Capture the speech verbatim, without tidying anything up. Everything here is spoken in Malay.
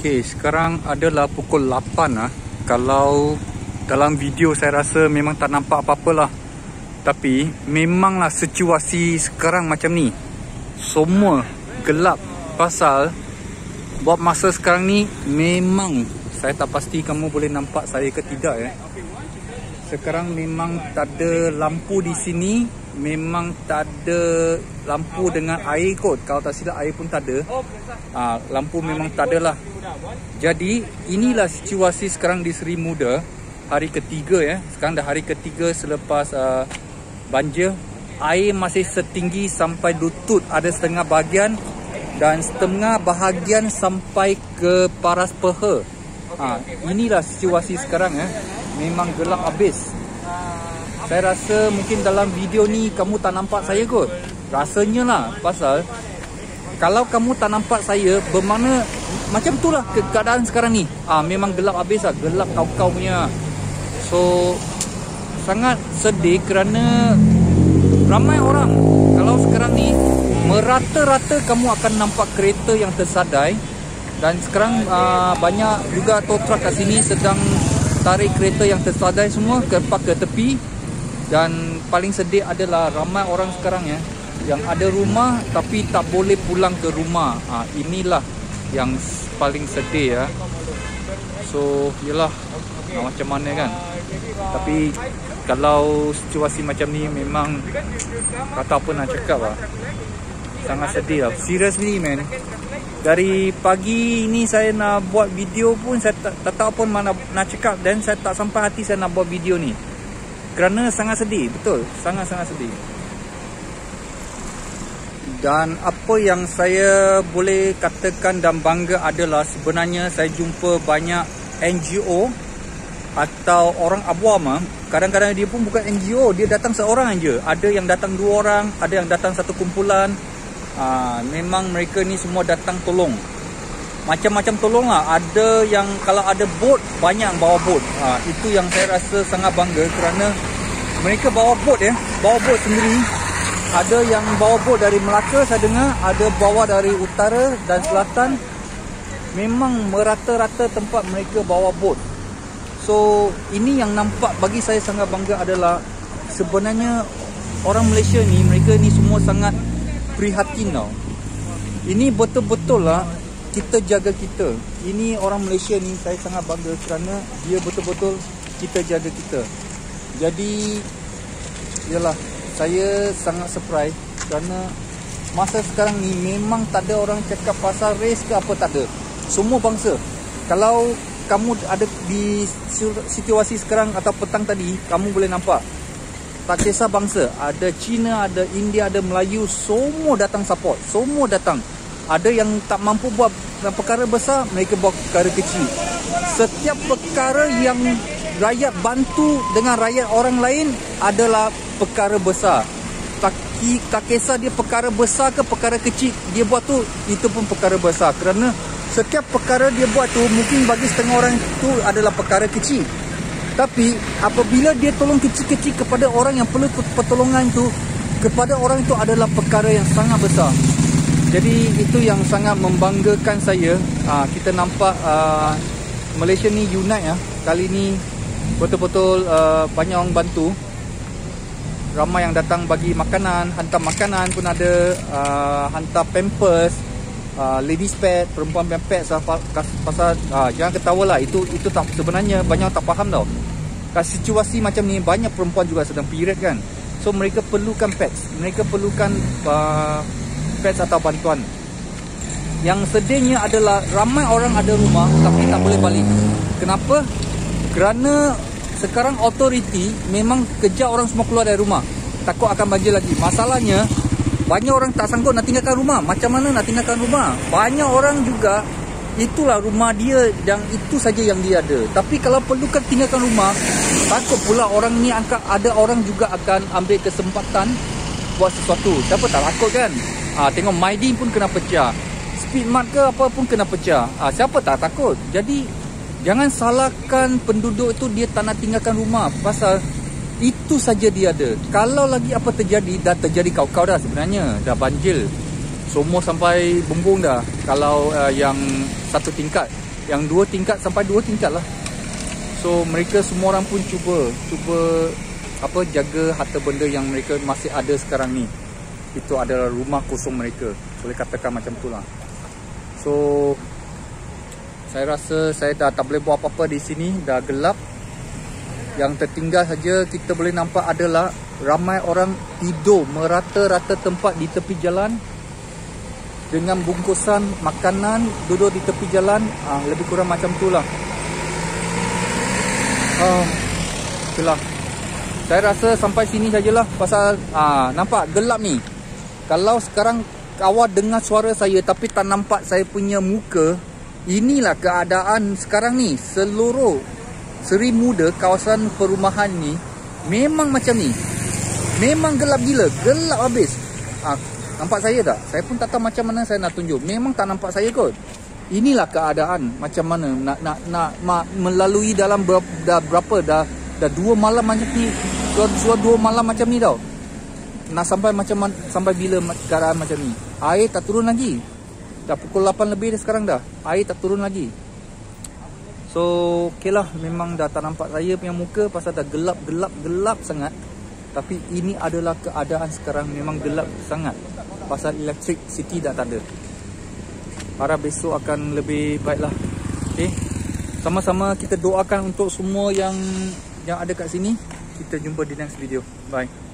Oke, sekarang adalah pukul lapan lah. Kalau dalam video saya rasa memang tak nampak apa-apa lah. Tapi memanglah situasi sekarang macam ni. Semua gelap pasal buat masa sekarang ni memang saya tak pasti kamu boleh nampak saya ke tidak ya. Sekarang memang tak ada lampu di sini, memang tak ada lampu dengan air kot. Kalau tak silap air pun tak ada. Ha, lampu memang tak ada lah. Jadi inilah situasi sekarang di Sri Muda hari ketiga ya. Sekarang dah hari ketiga selepas uh, banjir. Air masih setinggi sampai lutut ada setengah bahagian dan setengah bahagian sampai ke paras peha. Ha, inilah situasi sekarang ya. Memang gelap habis. Saya rasa mungkin dalam video ni kamu tak nampak saya kot. Rasanya lah, pasal kalau kamu tak nampak saya bermakna macam tu lah ke keadaan sekarang ni. Ah, memang gelap habis lah, gelap kau-kau punya. So sangat sedih kerana ramai orang kalau sekarang ni merata-rata kamu akan nampak kereta yang tersadai. Dan sekarang aa, banyak juga tow truck kat sini sedang tarik kereta yang tersadai semua ke park ke tepi. Dan paling sedih adalah ramai orang sekarang ya yang ada rumah tapi tak boleh pulang ke rumah. Ha, inilah yang paling sedih ya. So yelah, nah, macam mana kan. Tapi kalau situasi macam ni memang kata apa nak cakap lah. Sangat sedih lah. Seriously man. Dari pagi ni saya nak buat video pun saya tak, tak tahu pun mana nak cakap. Dan saya tak sampai hati saya nak buat video ni. Kerana sangat sedih. Betul. Sangat-sangat sedih. Dan apa yang saya boleh katakan dan bangga adalah sebenarnya saya jumpa banyak N G O atau orang awam. Kadang-kadang dia pun bukan N G O, dia datang seorang aja. Ada yang datang dua orang, ada yang datang satu kumpulan. Aa, memang mereka ni semua datang tolong. Macam-macam tolong lah. Ada yang kalau ada bot, banyak yang bawa bot. Aa, itu yang saya rasa sangat bangga kerana mereka bawa bot ya, bawa bot sendiri. Ada yang bawa bot dari Melaka saya dengar, ada bawa dari utara dan selatan. Memang merata-rata tempat mereka bawa bot. So ini yang nampak bagi saya sangat bangga adalah sebenarnya orang Malaysia ni, mereka ni semua sangat prihatin tau. Ini betul-betul lah kita jaga kita. Ini orang Malaysia ni saya sangat bangga kerana dia betul-betul kita jaga kita. Jadi yalah, saya sangat surprise kerana masa sekarang ni memang tak ada orang cakap pasal race ke apa, tak ada. Semua bangsa. Kalau kamu ada di situasi sekarang atau petang tadi, kamu boleh nampak tak kisah bangsa. Ada Cina, ada India, ada Melayu, semua datang support, semua datang. Ada yang tak mampu buat perkara besar, mereka buat perkara kecil. Setiap perkara yang rakyat bantu dengan rakyat orang lain adalah perkara besar. Tak, tak kisah dia perkara besar ke perkara kecil, dia buat tu, itu pun perkara besar. Kerana setiap perkara dia buat tu mungkin bagi setengah orang tu adalah perkara kecil. Tapi apabila dia tolong kecil-kecil kepada orang yang perlu pertolongan tu, kepada orang itu adalah perkara yang sangat besar. Jadi itu yang sangat membanggakan saya. Ha, kita nampak uh, Malaysia ni unite ya. Kali ni betul-betul uh, banyak orang bantu. Ramai yang datang bagi makanan, hantar makanan pun ada, uh, hantar pampers. Uh, ladies pad, perempuan pad, pasal uh, jangan ketawa lah, itu itu tak, sebenarnya banyak tak faham tau. Kat situasi macam ni banyak perempuan juga sedang period kan, so mereka perlukan pads, mereka perlukan uh, pads atau bantuan. Yang sedihnya adalah ramai orang ada rumah tapi tak boleh balik. Kenapa? Kerana sekarang autoriti memang kejar orang semua keluar dari rumah, takut akan banjir lagi. Masalahnya banyak orang tak sanggup nak tinggalkan rumah. Macam mana nak tinggalkan rumah? Banyak orang juga, itulah rumah dia, yang itu saja yang dia ada. Tapi kalau perlukan tinggalkan rumah, takut pula orang ni angkat, ada orang juga akan ambil kesempatan buat sesuatu. Siapa tak takut kan? Ha, tengok Maidin pun kena pecah, Speedmart ke apa pun kena pecah. Ha, siapa tak takut? Jadi jangan salahkan penduduk itu, dia tak nak tinggalkan rumah pasal itu saja dia ada. Kalau lagi apa terjadi, dah terjadi kau-kau dah sebenarnya. Dah banjir semua sampai bumbung dah. Kalau uh, yang satu tingkat yang dua tingkat sampai dua tingkat lah. So mereka semua orang pun cuba cuba apa jaga harta benda yang mereka masih ada sekarang ni. Itu adalah rumah kosong mereka, boleh katakan macam tu lah. So saya rasa saya dah tak boleh buat apa-apa di sini, dah gelap. Yang tertinggal saja kita boleh nampak adalah ramai orang tidur merata-rata tempat di tepi jalan dengan bungkusan makanan duduk di tepi jalan, ah, lebih kurang macam itulah. Ah, itulah. Saya rasa sampai sini sajalah pasal ah, nampak gelap ni. Kalau sekarang awak dengar suara saya tapi tak nampak saya punya muka, inilah keadaan sekarang ni seluruh Sri Muda kawasan perumahan ni memang macam ni. Memang gelap gila, gelap habis. Ah, nampak saya tak? Saya pun tak tahu macam mana saya nak tunjuk. Memang tak nampak saya kot. Inilah keadaan macam mana nak nak nak ma, melalui dalam ber, dah berapa dah dah dua malam macam ni. Dua, dua, dua malam macam ni tau. Nak sampai macam sampai bila keadaan macam ni. Air tak turun lagi. Dah pukul lapan lebih dah sekarang dah. Air tak turun lagi. So okey lah, memang dah tak nampak saya punya muka pasal dah gelap-gelap-gelap sangat. Tapi ini adalah keadaan sekarang, memang gelap sangat pasal elektrik city dah tak ada. Harap besok akan lebih baiklah. Okey. Sama-sama kita doakan untuk semua yang yang ada kat sini. Kita jumpa di next video. Bye.